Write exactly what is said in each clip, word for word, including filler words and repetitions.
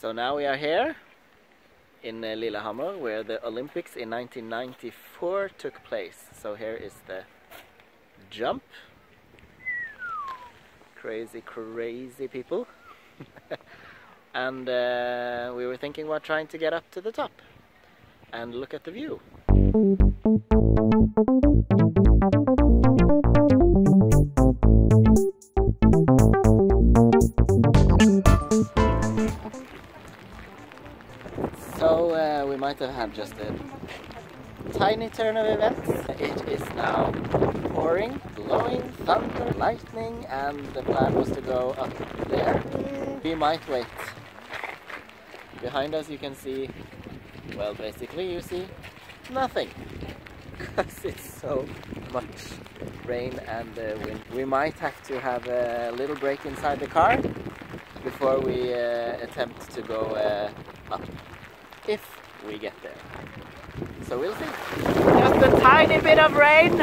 So now we are here in uh, Lillehammer, where the Olympics in nineteen ninety-four took place. So here is the jump. Crazy, crazy people. And uh, we were thinking about trying to get up to the top and look at the view. So uh, we might have had just a tiny turn of events. It is now pouring, blowing, thunder, lightning, and the plan was to go up there. We might wait. Behind us you can see, well, basically you see nothing, because it's so much rain and uh, wind. We might have to have a little break inside the car before we uh, attempt to go uh, up, if we get there. So we'll see. Just a tiny bit of rain,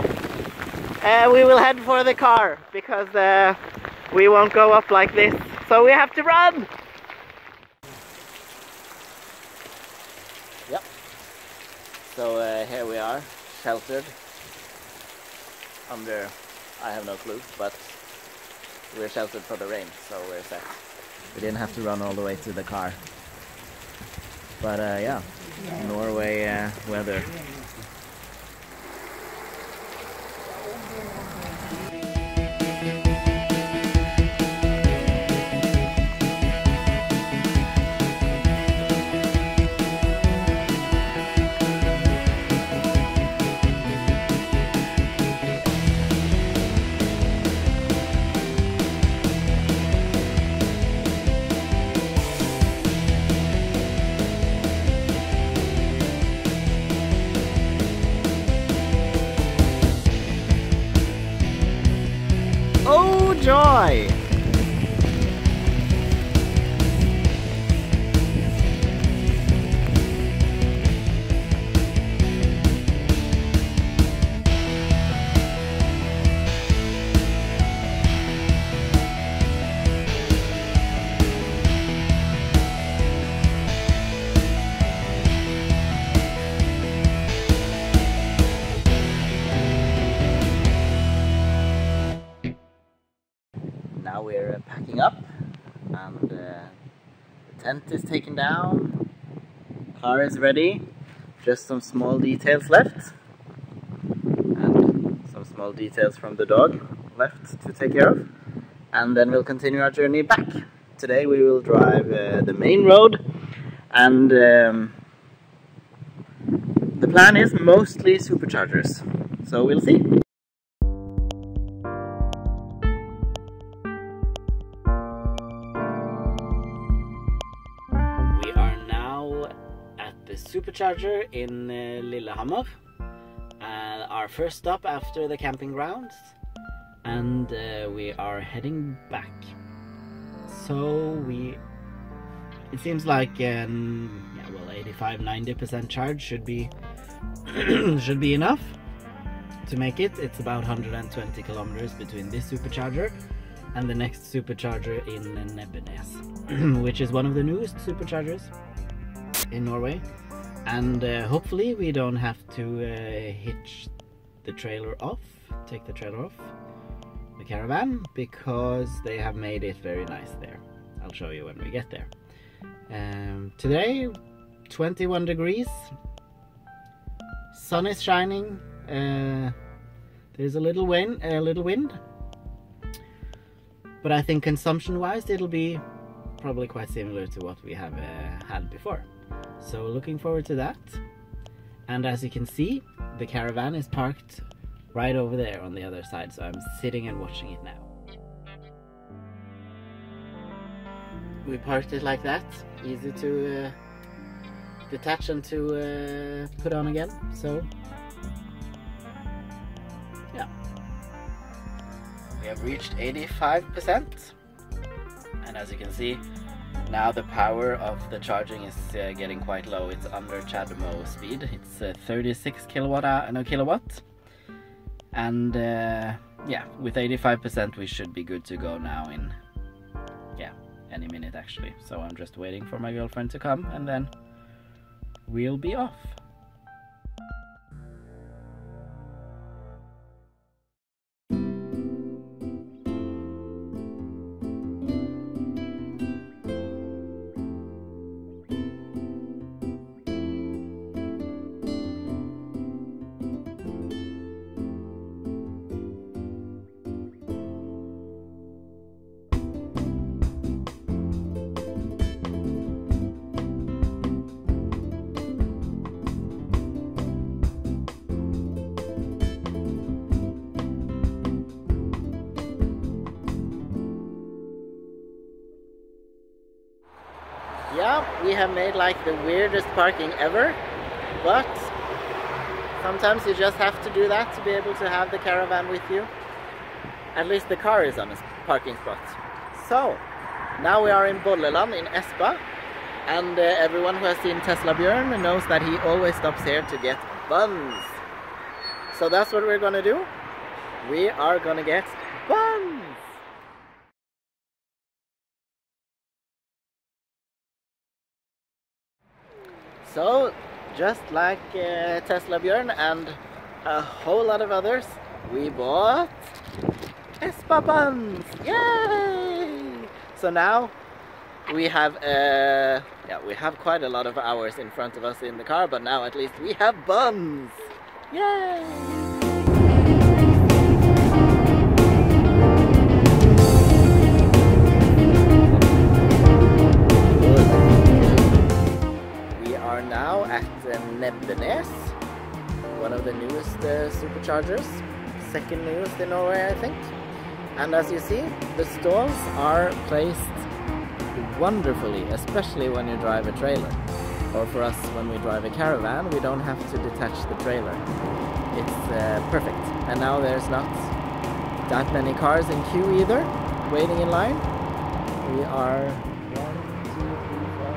uh, we will head for the car, because uh, we won't go up like this, so we have to run! So uh, here we are, sheltered under, I have no clue, but we're sheltered for the rain, so we're set. We didn't have to run all the way to the car. But uh, yeah, Norway uh, weather. Joy! We're packing up, and uh, the tent is taken down, car is ready, just some small details left, and some small details from the dog left to take care of, and then we'll continue our journey back. Today we will drive uh, the main road, and um, the plan is mostly superchargers, so we'll see. Supercharger in uh, Lillehammer, uh, our first stop after the camping grounds, and uh, we are heading back. So we, it seems like um, yeah, well, eighty-five to ninety percent charge should be should be enough to make it. It's about one hundred twenty kilometers between this supercharger and the next supercharger in Nebbenes, which is one of the newest superchargers in Norway. And uh, hopefully we don't have to uh, hitch the trailer off, take the trailer off the caravan, because they have made it very nice there. I'll show you when we get there. Um, today, twenty-one degrees, sun is shining, uh, there's a little wind, a little wind, but I think consumption-wise it'll be probably quite similar to what we have uh, had before. So looking forward to that. And as you can see, the caravan is parked right over there on the other side, so I'm sitting and watching it now. We parked it like that, easy to uh, detach and to uh, put on again, so yeah. We have reached eighty-five percent, and as you can see, now the power of the charging is uh, getting quite low. It's under CHAdeMO speed. It's uh, thirty-six kilowatt, no kilowatt, and uh, yeah, with eighty-five percent we should be good to go now in yeah uh, any minute actually, so I'm just waiting for my girlfriend to come and then we'll be off. Yeah, we have made like the weirdest parking ever, but sometimes you just have to do that to be able to have the caravan with you. At least the car is on a parking spot. So, now we are in Bodleland in Espa, and uh, everyone who has seen Tesla Bjørn knows that he always stops here to get buns. So that's what we're gonna do. We are gonna get buns! So, just like uh, Tesla Bjørn and a whole lot of others, we bought Espa Buns! Yay! So now we have uh, yeah, we have quite a lot of hours in front of us in the car, but now at least we have buns! Yay! Nebbenes, one of the newest uh, superchargers, second newest in Norway, I think. And as you see, the stalls are placed wonderfully, especially when you drive a trailer. Or for us, when we drive a caravan, we don't have to detach the trailer. It's uh, perfect. And now there's not that many cars in queue either, waiting in line. We are one, two, three, four,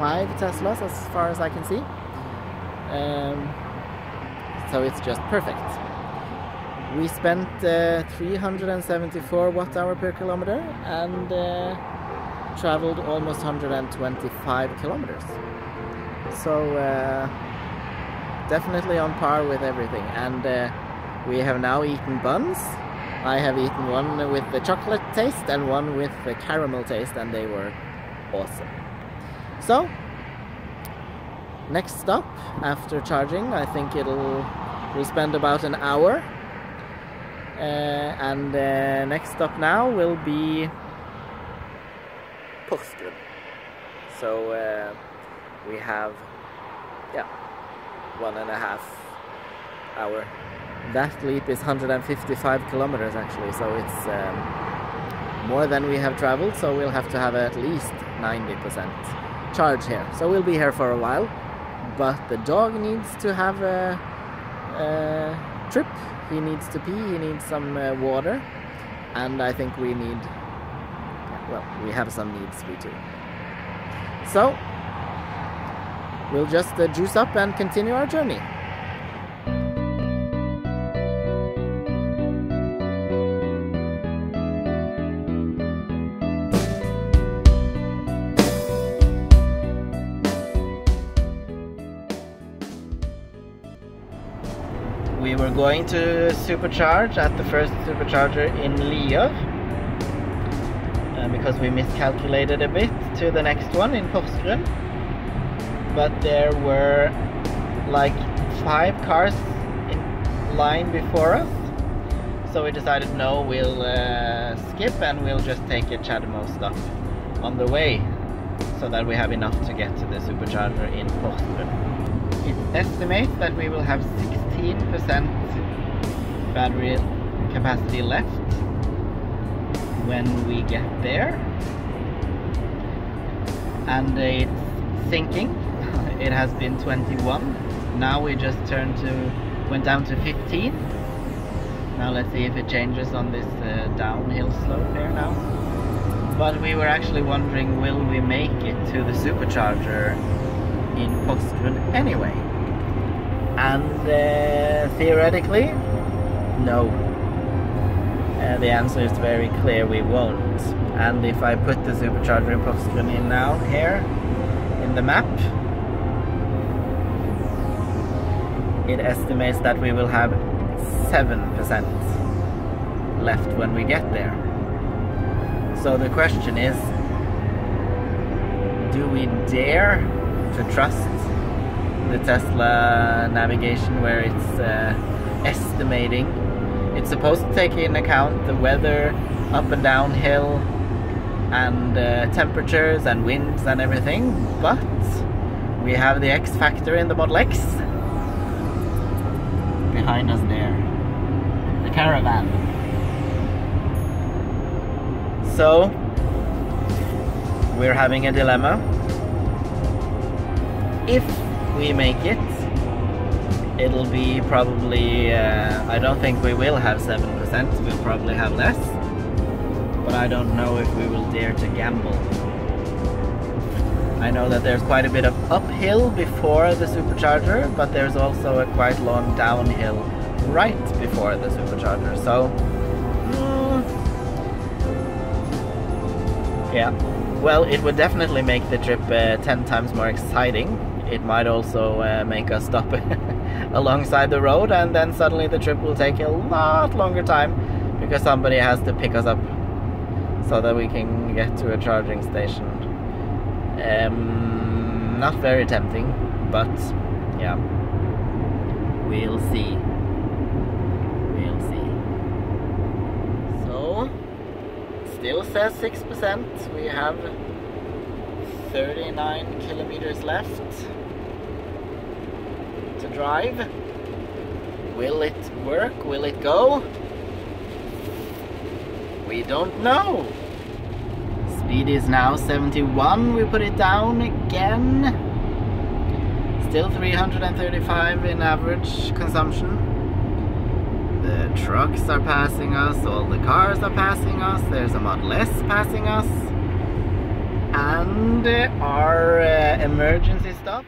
five Teslas as far as I can see. Um, so it's just perfect. We spent uh, three hundred seventy-four watt hour per kilometer and uh, traveled almost one hundred twenty-five kilometers. So uh, definitely on par with everything. And uh, we have now eaten buns. I have eaten one with the chocolate taste and one with the caramel taste, and they were awesome. So next stop, after charging, I think it'll we'll spend about an hour. Uh, and uh, next stop now will be Porsgrunn. So uh, we have yeah one and a half hour. That leap is one hundred fifty-five kilometers actually, so it's um, more than we have traveled. So we'll have to have at least ninety percent charge here. So we'll be here for a while. But the dog needs to have a, a trip, he needs to pee, he needs some uh, water, and I think we need, well, we have some needs, we do. So, we'll just uh, juice up and continue our journey. We were going to supercharge at the first supercharger in Lier, uh, because we miscalculated a bit, to the next one in Porsgrunn. But there were like five cars in line before us, so we decided no, we'll uh, skip and we'll just take a CHAdeMO stop on the way, so that we have enough to get to the supercharger in Porsgrunn. It estimates that we will have sixteen percent battery capacity left when we get there, and it's sinking. It has been twenty-one, now we just turned to went down to fifteen. Now let's see if it changes on this uh, downhill slope there now. But we were actually wondering, will we make it to the supercharger in Postmoen anyway? And uh, theoretically, no. Uh, uh, the answer is very clear, we won't. And if I put the supercharger in Porsgrunn in now, here, in the map, it estimates that we will have seven percent left when we get there. So the question is, do we dare to trust the Tesla navigation where it's uh, estimating? It's supposed to take in account the weather, up and down hill, and uh, temperatures and winds and everything, but we have the X factor in the Model X behind us there, the caravan. So we're having a dilemma. If we make it, it'll be probably, uh, I don't think we will have seven percent, we'll probably have less, but I don't know if we will dare to gamble. I know that there's quite a bit of uphill before the supercharger, but there's also a quite long downhill right before the supercharger, so mm, yeah. Well, it would definitely make the trip uh, ten times more exciting. It might also uh, make us stop alongside the road, and then suddenly the trip will take a lot longer time because somebody has to pick us up so that we can get to a charging station. Um, not very tempting, but yeah, we'll see. We'll see. So, still says six percent, we have thirty-nine kilometers left to drive. Will it work? Will it go? We don't know. Speed is now seventy-one, we put it down again. Still three hundred thirty-five in average consumption. The trucks are passing us, all the cars are passing us, there's a Model S passing us. And our uh, emergency stop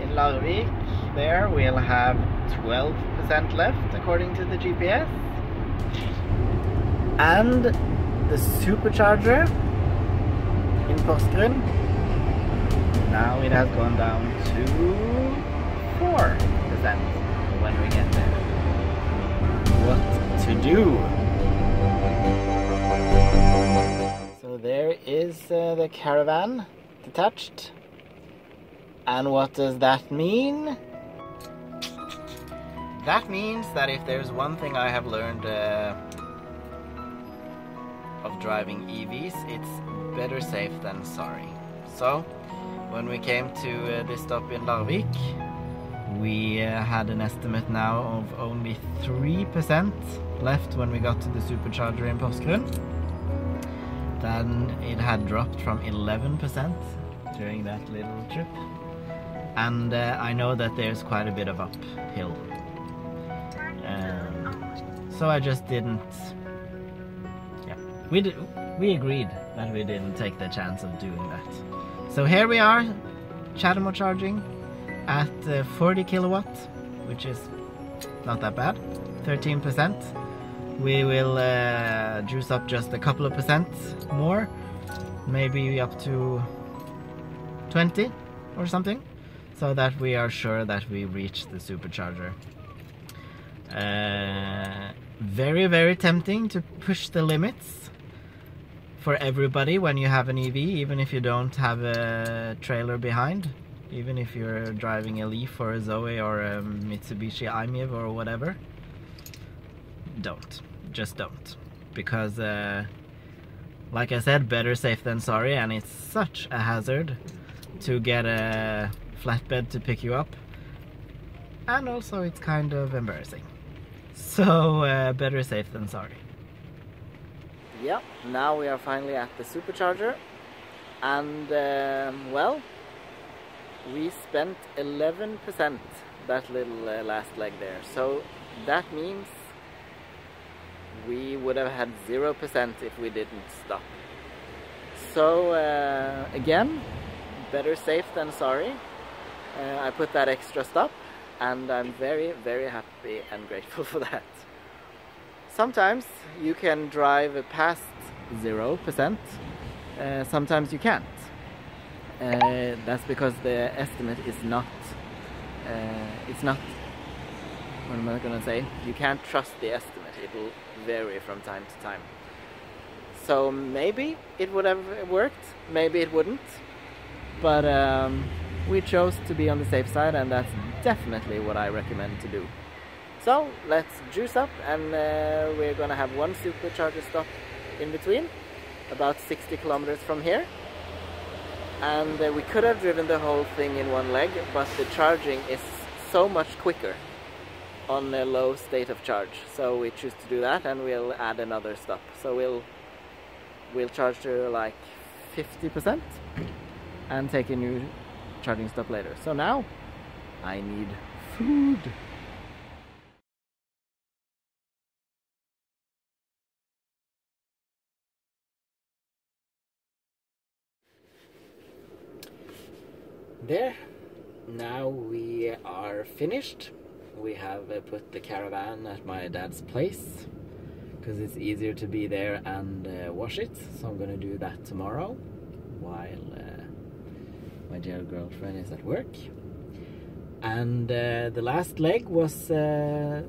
in Larvik, there we'll have twelve percent left according to the G P S. And the supercharger in Porsgrunn, now it has gone down to four percent when we get there. What to do? So there is uh, the caravan detached, and what does that mean? That means that if there's one thing I have learned uh, of driving E Vs, it's better safe than sorry. So when we came to uh, this stop in Larvik, we uh, had an estimate now of only three percent left when we got to the supercharger in Porsgrunn. Then it had dropped from eleven percent during that little trip. And uh, I know that there's quite a bit of uphill. Um, so I just didn't... Yeah, we, did, we agreed that we didn't take the chance of doing that. So here we are, CHAdeMO charging at uh, forty kilowatt, which is not that bad, thirteen percent. We will uh, juice up just a couple of percent more, maybe up to twenty or something, so that we are sure that we reach the supercharger. Uh, very, very tempting to push the limits for everybody when you have an E V, even if you don't have a trailer behind. Even if you're driving a Leaf or a Zoe or a Mitsubishi i-MiEV or whatever, don't. Just don't. Because, uh, like I said, better safe than sorry, and it's such a hazard to get a flatbed to pick you up. And also it's kind of embarrassing. So, uh, better safe than sorry. Yep, now we are finally at the supercharger. And, uh, well... we spent eleven percent that little uh, last leg there, so that means we would have had zero percent if we didn't stop. So uh, again, better safe than sorry. Uh, I put that extra stop, and I'm very, very happy and grateful for that. sometimes you can drive past zero percent, uh, sometimes you can't. Uh, that's because the estimate is not, uh, it's not, what am I gonna say? You can't trust the estimate, it will vary from time to time. So maybe it would have worked, maybe it wouldn't. But um, we chose to be on the safe side, and that's definitely what I recommend to do. So let's juice up, and uh, we're gonna have one supercharger stop in between, about sixty kilometers from here. And uh, we could have driven the whole thing in one leg, but the charging is so much quicker on a low state of charge. So we choose to do that, and we'll add another stop. So we'll we'll charge to like fifty percent and take a new charging stop later. So now I need food. There, now we are finished. We have uh, put the caravan at my dad's place because it's easier to be there and uh, wash it, so I'm gonna do that tomorrow while uh, my dear girlfriend is at work. And uh, the last leg was uh,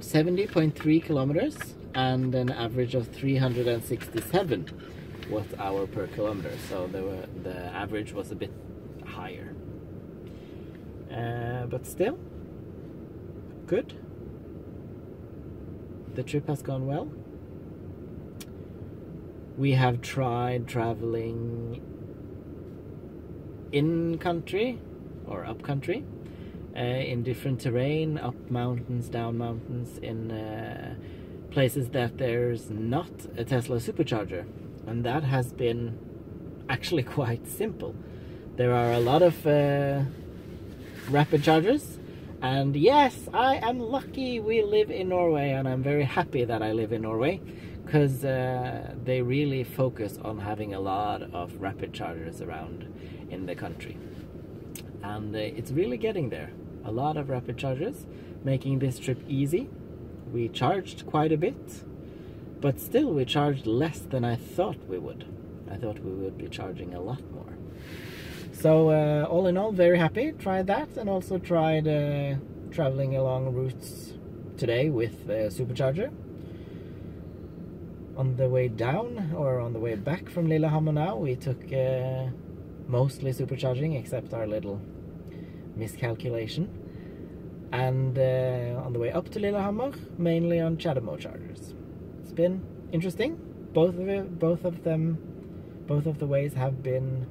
seventy point three kilometers and an average of three hundred sixty-seven watt hour per kilometer, so there were, the average was a bit higher. Uh, but still, good. The trip has gone well. We have tried traveling in country or up country, uh, in different terrain, up mountains, down mountains, in uh, places that there's not a Tesla supercharger, and that has been actually quite simple. There are a lot of uh, rapid chargers, and yes, I am lucky we live in Norway, and I'm very happy that I live in Norway, because uh, they really focus on having a lot of rapid chargers around in the country, and uh, it's really getting there. A lot of rapid chargers, making this trip easy. We charged quite a bit, but still we charged less than I thought we would. I thought we would be charging a lot more. So uh, all in all, very happy. Tried that, and also tried uh, traveling along routes today with the supercharger. On the way down, or on the way back from Lillehammer now, we took uh, mostly supercharging, except our little miscalculation. And uh, on the way up to Lillehammer, mainly on CHAdeMO chargers. It's been interesting. Both of it, both of them, both of the ways have been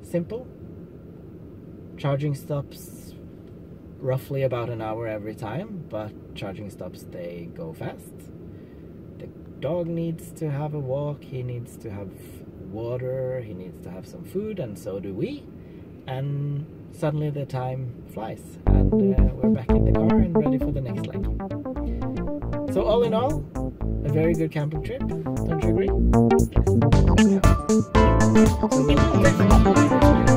simple. Charging stops roughly about an hour every time, but charging stops, they go fast. The dog needs to have a walk, he needs to have water, he needs to have some food, and so do we. And suddenly the time flies, and uh, we're back in the car and ready for the next leg. So all in all, a very good camping trip, don't you agree? Yes.